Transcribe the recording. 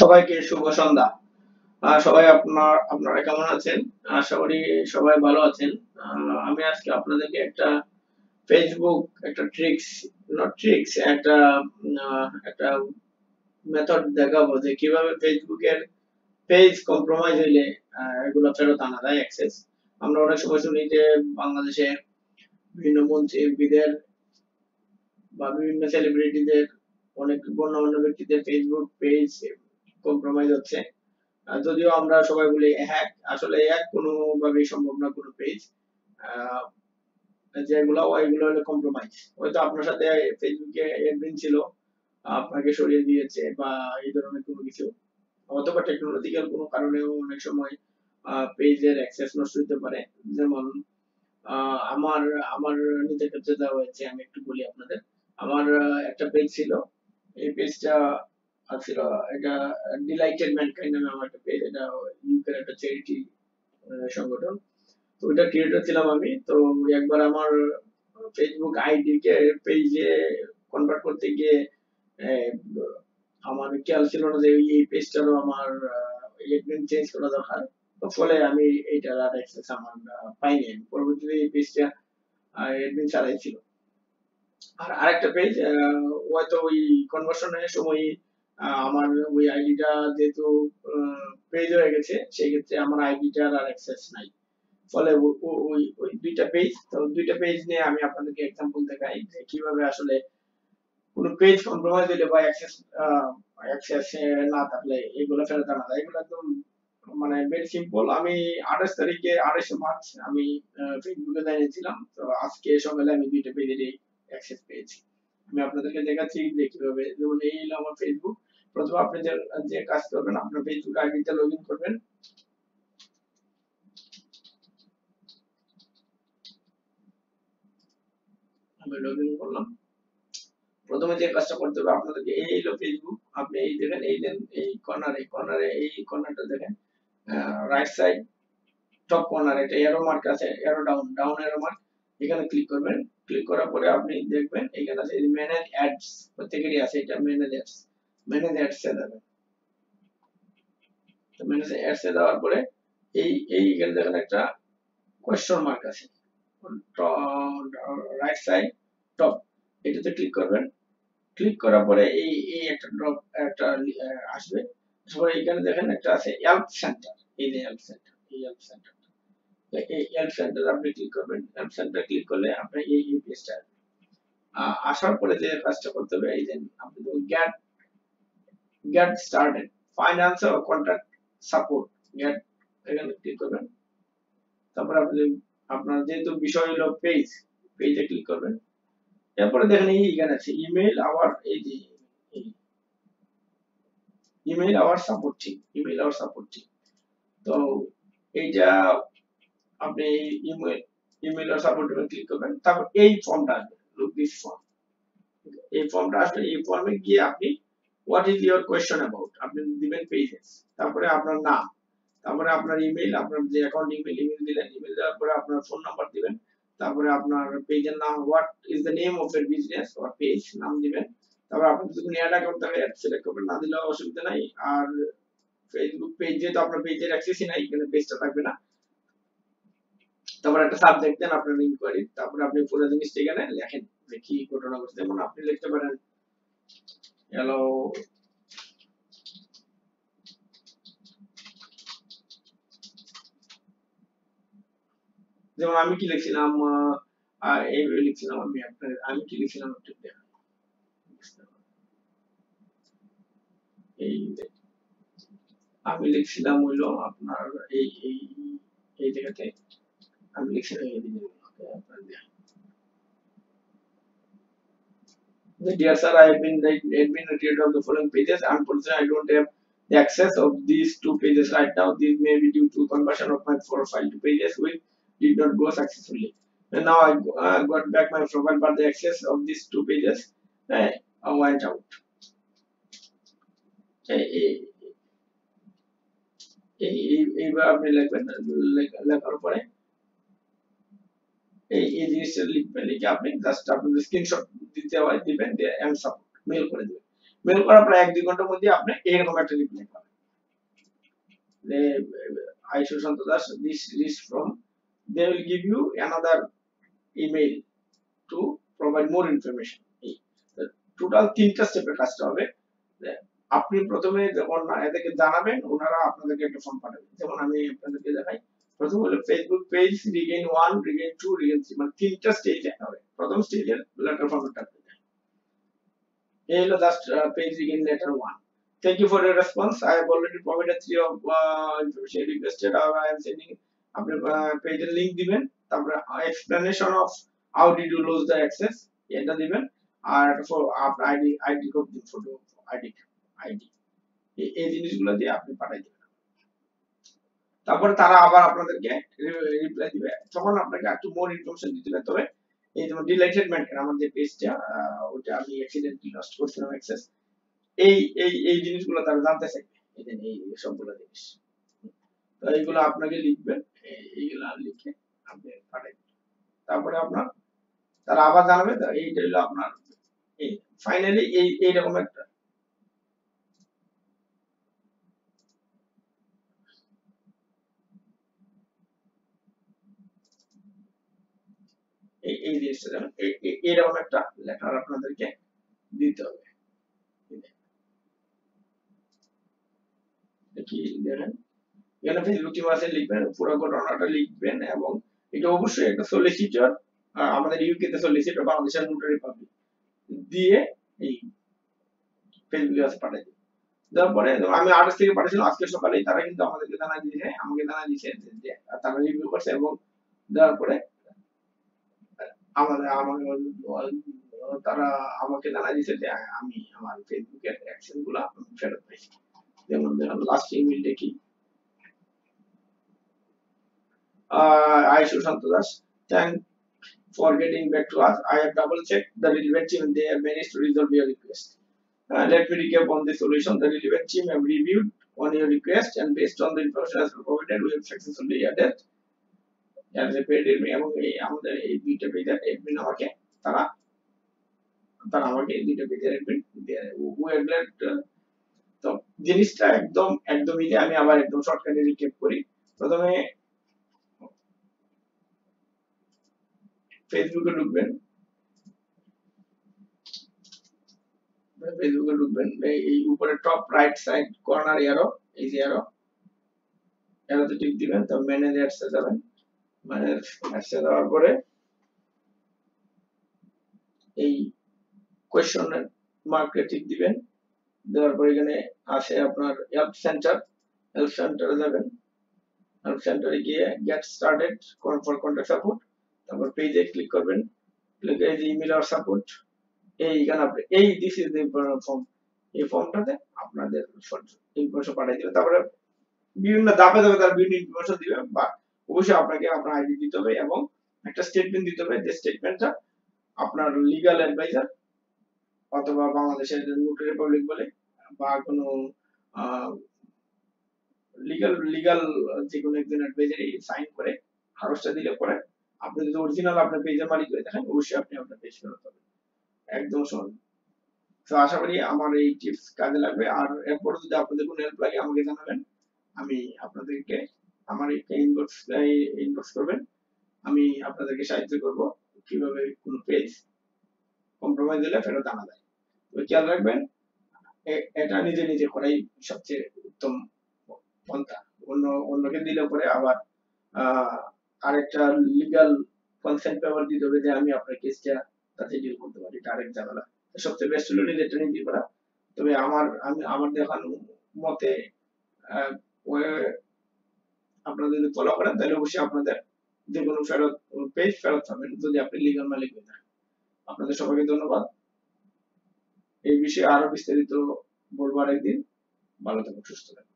সবাইকে শুভ সন্ধ্যা। সবাই আপনারা কেমন আছেন? আশা করি সবাই ভালো আছেন। আমি আজকে আপনাদেরকে একটা ফেসবুক একটা একটা মেথড দেখাবো যে কিভাবে ফেসবুকের পেজ কম্প্রোমাইজ হইলে এগুলো ফেরত আনা যায় অ্যাক্সেস। আমরা অনেক সময় শুনি যে বাংলাদেশে বিভিন্ন মন্ত্রীদের বা বিভিন্ন সেলিব্রিটিদের, অনেক গণ্যমান্য ব্যক্তিদের ফেসবুক পেজ কম্প্রোমাইজ হচ্ছে। যদিও আমরা সবাই বলি হ্যাক, আসলে হ্যাক কোনোভাবেই সম্ভব না। কোনো পেজ যেগুলো ওইগুলো হলো কম্প্রোমাইজ। হয়তো আপনার সাথে ফেসবুকে অ্যাডমিন ছিল, আপনাকে সরিয়ে দিয়েছে বা এই ধরনের কোনো কিছু, অথবা টেকনোলজিক্যাল কোনো কারণেও অনেক সময় পেজের অ্যাক্সেস নষ্ট হতে পারে। যেমন আমার নিজের ক্ষেত্রে দেওয়া হয়েছে, আমি একটু বলি আপনাদের। আমার একটা পেজ ছিল, এই পেজটা ছিল এটা ডিলাইটেড ম্যানকাইন্ড নামে আমার একটা পেজ। এটা ইউকের একটা চ্যারিটি সংগঠন, তো ওইটা ক্রিয়েটর ছিলাম আমি। তো একবার আমার ফেসবুক আইডিকে পেজে কনভার্ট করতে গিয়ে আমার খেয়াল ছিল না যে এই পেজটারও আমার অ্যাডমিন চেঞ্জ করা দরকার। তো ফলে আমি এইটার আর অ্যাক্সেস আমার পাইনি। পরবর্তীতে এই পেজটা অ্যাডমিন ছাড়াই ছিল। আর আরেকটা পেজ হয়তো ওই কনভার্সনের সময় আমার ওই আইডিটা যেহেতু পেজ হয়ে গেছে, সেই ক্ষেত্রে আমার আইডিটার আর অ্যাক্সেস নাই। ফলে ওই দুইটা পেজ, তো দুইটা পেজ নিয়ে আমি আপনাদেরকে এক্সাম্পল দেখাই যে কিভাবে আসলে কোন পেজ কম্প্রোমাইজ হলে বা অ্যাক্সেস না থাকলে এগুলো ফেরত আনা যায়। এগুলো একদম মানে ভেরি সিম্পল। আমি 28 মার্চ আমি ফেসবুকে জানিয়েছিলাম। তো আজকে সকালে আমি দুইটা পেজের অ্যাক্সেস পেয়েছি। আমি আপনাদেরকে দেখাচ্ছি যে কিভাবে। যেমন এই হলো আমার ফেসবুক। প্রথমে আপনি যে কাজ করবেন, আপনার ফেসবুক আইডিতে লগ ইন করবেন। আমি লগ ইন করলাম। প্রথমে যে কাজটা করতে হবে আপনাদেরকে, এই হলো ফেসবুক। আপনি এই দেখেন, এই কর্নারে এই কর্নারটা দেখেন, রাইট সাইড টপ কর্নার এটা এরো মার্ক আছে, এরো ডাউন এরো মার্ক, এখানে ক্লিক করবেন। ক্লিক করার পরে আপনি দেখবেন এখানে আছে ম্যানেজ অ্যাডস, প্রত্যেকেরই আছে এটা ম্যানেজ অ্যাডস। ম্যানেজ অ্যাডস এ যাবেন। তো ম্যানেজ অ্যাডস এ যাওয়ার পরে এই এখানে দেখেন একটা কোয়েশ্চন মার্ক আছে রাইট সাইড টপ, এটাতে ক্লিক করবেন। ক্লিক করার পরে এই একটা ড্রপ একটা আসবে। তারপরে এখানে দেখেন একটা আছে হেল্প সেন্টার, এই যে হেল্প সেন্টার, এই হেল্প সেন্টার, এই হেল্প সেন্টার আপনি ক্লিক করবেন। হেল্প সেন্টার ক্লিক করলে আপনি এই পেজটা আসার পরে যে কাজটা করতে হবে, এই যে আপনি get started finance or contract support get, এখানে ক্লিক করবেন। তারপর আপনি আপনার যেহেতু বিষয় হলো পেজে ক্লিক করবেন। এরপরে দেখেন এইখানে আছে ইমেল আওয়ার, এই যে email our support team, email our support team. তো এইটা আপনি ইমেল আওয়ার সাপোর্ট টিমে ক্লিক করবেন। তারপর এই ফর্মটা আসবে, লুক দিস ফর্ম, এই ফর্মটা আসলে এই ফর্মে গিয়ে আপনি what is your question about আপনি দিবেন পেজেস। তারপরে আপনার নাম, তারপরে আপনার ইমেল, আপনার যে অ্যাকাউন্ট ইমেল দিলেন, ইমেল দেওয়ার পরে আপনার ফোন নাম্বার দিবেন। তারপরে আপনার পেজের নাম, what is the name of your business or page, নাম দিবেন। তারপর আপনি যদি কোনো অ্যাড অ্যাকাউন্ট থাকে অ্যাড সিলেক্ট করবেন, না দিলেও অসুবিধা নাই। আর ফেসবুক পেজ যেহেতু আপনার পেজের অ্যাক্সেসই নাই, এখানে পেজটা থাকবে না। তারপর একটা সাবজেক্ট দেন আপনার ইনকোয়ারি। তারপর আপনি পুরো জিনিসটা এখানে লেখেন যে কি ঘটনা ঘটছে। যেমন আপনি লিখতে পারেন হ্যালো যেমন আমি কি লিখছিলাম, আমি কি লিখছিলাম একটু দেখেন। আমি লিখছিলাম হইলো আপনার এই জায়গাতে আমি লিখছিলাম Dear sir, I have been the admin creator of the following pages. Unfortunately, I don't have the access of these two pages right now. These may be due to conversion of my profile to pages with did not go successfully, and now I got back my profile, but the access of these two pages went out. এইবার আপনি লেখার পরে এই জিনিসটা লিখবেন, লিখে আপনি just আপনার স্ক্রিনশট দিতে হয়, দিবেন দিয়ে এম সাপোর্ট মেল করে দেবেন। বের করার প্রায় 1-2 ঘন্টার মধ্যে আপনি এরকম একটা রিপ্লাই পাবেন। I Sushant Das this is from, they will give you another email to provide more information. Total তিনটা স্টেপে কাজটা হবে। আপনি প্রথমে যখন এদেরকে জানাবেন ওনারা আপনাদেরকে একটা ফর্ম পাঠাবে। যেমন আমি আপনাদেরকে দেখাই, প্রথম হলো Facebook page regain 1 regain 2 regain 3, মানে তিনটা স্টেজে হবে। প্রথম স্টেজে লেটার ফর্মটা দিতে হবে। এই হলো just page regain letter 1, thank you for your response, I have already provided 3 of information requested, I am sending আপনি পেজের লিংক দিবেন, তারপরে explanation of how did you lose the access এটা দিবেন, আর ফর আপনার আইডি কোড দিন, photo ID এই জিনিসগুলো দিয়ে আপনি পাঠাই দিবেন। তারপরে তারা আবার আপনাদেরকে রিপ্লাই দিবে, তখন আপনাকে একটু মোর ইনফরমেশন দিতে হবে। তবে এই যেমন ডিলেটেড মেনটেন আমাদের পেজটা ওটা আমি অ্যাক্সিডেন্টলি নষ্ট করছিলাম অ্যাক্সেস, এই এই এই জিনিসগুলো তারা জানতে চাইবে, এই সবগুলো জিনিস। তো এইগুলো আপনাকে লিখবেন, এইগুলো লিখে আপনি পাঠাই দিবেন। তারপরে আপনার তারা আবার জানাবে, এইটা হলো আপনার এই ফাইনালি এই এইরকম একটা এই জিনিসটা যেমন এইরকম একটা লেটার আপনাদেরকে দিতে হবে। এখানে ফেসবুক টিম আছে, লিখবেন পুরো ঘটনাটা লিখবেন, এবং এটা অবশ্যই একটা সলিসিটর, আমাদের ইউকে তে সলিসিটর বাংলাদেশের নোটারি পাবলিক দিয়ে এই ফেসবুকে আছে পাঠাই দিই। তারপরে আমি 28 থেকে পাঠিয়েছিলাম, আজকে সকালেই তারা কিন্তু আমাদেরকে জানা দিয়েছে যে তারা রিভিউ করছে, এবং তারপরে তারা আমাকে জানা দিয়েছে যে আমি আমার ফেসবুকের অ্যাকশন গুলো ফেরত পাইছি। যেমন লাস্ট ইমেল দেখি, I Sushant Das, thank for getting back to us, I have double checked the relevant team and they have managed to resolve your request, let me recap on the solution. The relevant team have reviewed on your request and based on the information as provided we have successfully added আমাদের এই দুইটা পেজের admin আমাকে তারা আমাকে এই দুইটা পেজের অ্যাডমিন দেয়। তো জিনিসটা একদমই যে আমি আবার একদম শর্টকাটে রিক্যাপ করি। প্রথমে ফেসবুকে ঢুকবেন, এই উপরে top right side corner arrow, এই যে এরোতে টিপ দিবেন, তো ম্যানেজ অ্যাডসে যাবেন। যাওয়ার পরে এই কোয়েশ্চন মার্কে টিক দিবেন, দেওয়ার পরে এখানে আসে আপনার হেল্প সেন্টারে যাবেন। হেল্প সেন্টারে গিয়ে get started for contact support, তারপর পেজে ক্লিক করবেন, ক্লিক করে যে ইমেল আর সাপোর্ট এইখানে আপনি এই দিস ইজ দ্য ফর্ম, এই ফর্মটাতে আপনাদের ইনফরমেশন পাঠিয়ে দেবে। তারপরে বিভিন্ন ধাপে ধাপে তারা বিভিন্ন ইনফরমেশন দিবে, বা অবশ্যই আপনাকে আপনার আইডি দিতে হবে এবং একটা স্টেটমেন্ট দিতে হবে, যে স্টেটমেন্টটা আপনার লিগ্যাল অ্যাডভাইজার অথবা বাংলাদেশের নোটারি পাবলিক বলে বা কোনো লিগ্যাল যে কোনো একজন অ্যাডভাইজারই সাইন করে হারসটা দিলে পরে আপনি যদি অরিজিনাল আপনার পেজের মালিক হয়ে থাকেন অবশ্যই আপনি আপনার পেজ ফেরত পাবেন, একদম সহজ। তো আশা করি আমার এই টিপস কাজে লাগবে, আর এরপর যদি আপনাদের কোনো হেল্প লাগে আমাকে জানাবেন, আমি আপনাদেরকে আমার ইনবক্স করবেন, আমি আপনাদেরকে সাহায্য করব কিভাবে কোন পেজ কম্প্রোমাইজ হলে ফেরত আনা যায়। তো খেয়াল রাখবেন এটা নিজে নিজে করাই সবচেয়ে উত্তম পন্থা, অন্যকে দিলে পরে আবার আরেকটা লিগাল কনসেন্ট পেপার দিতে হবে যে আমি আপনার কেসটা তাতে ডিল করতে পারি, এটা আরেক ঝামেলা। সবচেয়ে বেস্ট হলো নিজেরটা নিজে করা। তবে আমার দেখানো মতে আপনারা যদি ফলো করেন তাহলে অবশ্যই আপনাদের যে কোনো পেজ ফেরত পাবেন যদি আপনি লিগ্যাল মালিক হয়ে থাকেন। আপনাদের সবাইকে ধন্যবাদ, এই বিষয়ে আরো বিস্তারিত বলবো আরেকদিন। ভালো থাকুন, সুস্থ থাকুন।